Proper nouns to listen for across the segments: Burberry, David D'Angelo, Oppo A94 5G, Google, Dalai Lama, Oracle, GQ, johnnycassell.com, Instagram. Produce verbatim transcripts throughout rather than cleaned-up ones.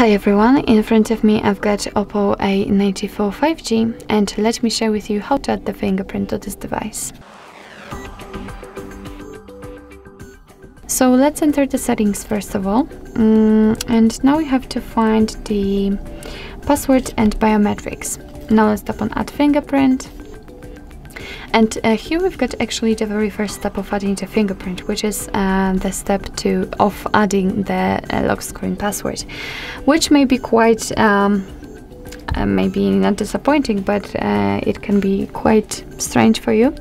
Hi everyone, in front of me I've got Oppo A ninety-four five G and let me share with you how to add the fingerprint to this device. So let's enter the settings first of all, um, and now we have to find the password and biometrics. Now let's tap on add fingerprint, and uh, here we've got actually the very first step of adding the fingerprint, which is uh, the step to of adding the uh, lock screen password, which may be quite um, uh, maybe not disappointing, but uh, it can be quite strange for you.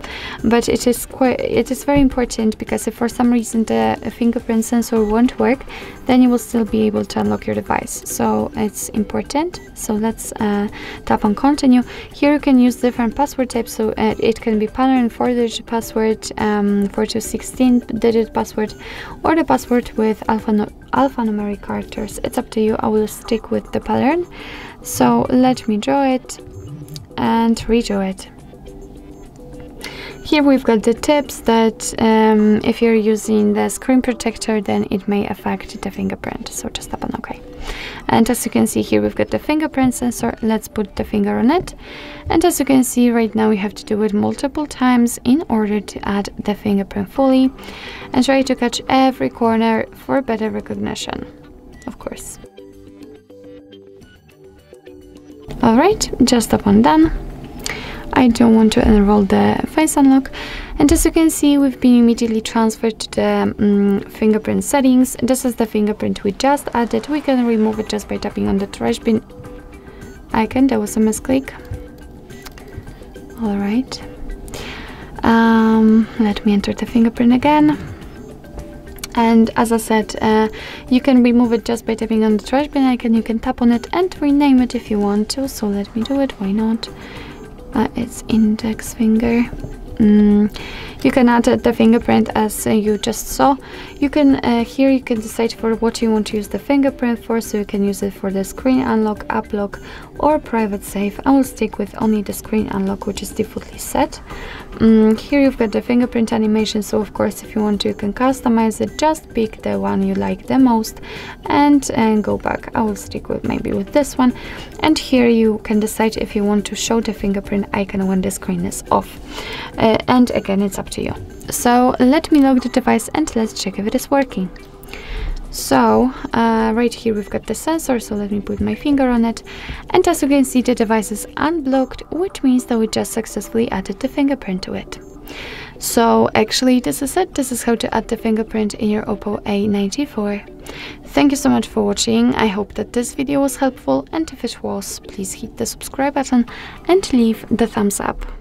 But it is quite it is very important, because if for some reason the fingerprint sensor won't work, then you will still be able to unlock your device, so it's important. So let's uh, tap on continue. Here you can use different password types, so uh, it can be pattern four digit password, um, four to sixteen digit password, or the password with alpha no alphanumeric characters. It's up to you. I will stick with the pattern, so let me draw it and redraw it. Here we've got the tips that um, if you're using the screen protector, then it may affect the fingerprint, so just tap on OK. And as you can see here, we've got the fingerprint sensor. Let's put the finger on it, and as you can see right now, we have to do it multiple times in order to add the fingerprint fully, and try to catch every corner for better recognition, of course. Alright, just tap on done. I don't want to enroll the face unlock, and as you can see, we've been immediately transferred to the um, fingerprint settings. This is the fingerprint we just added. We can remove it just by tapping on the trash bin icon. That was a misclick. All right, um, let me enter the fingerprint again. And as I said, uh, you can remove it just by tapping on the trash bin icon. You can tap on it and rename it if you want to. So let me do it. Why not? Uh, it's index finger. Mm. You can add the fingerprint as uh, you just saw. You can uh, here you can decide for what you want to use the fingerprint for, so you can use it for the screen unlock, app lock, or private save. I will stick with only the screen unlock, which is defaultly set. Mm. Here you've got the fingerprint animation, so of course if you want to, you can customize it. Just pick the one you like the most and, and go back. I will stick with maybe with this one, and here you can decide if you want to show the fingerprint icon when the screen is off. Uh, Uh, and again, it's up to you. So let me lock the device and let's check if it is working. So uh, right here we've got the sensor, so let me put my finger on it, and as you can see, the device is unblocked, which means that we just successfully added the fingerprint to it. So actually this is it. This is how to add the fingerprint in your Oppo A ninety-four. Thank you so much for watching. I hope that this video was helpful, and if it was, please hit the subscribe button and leave the thumbs up.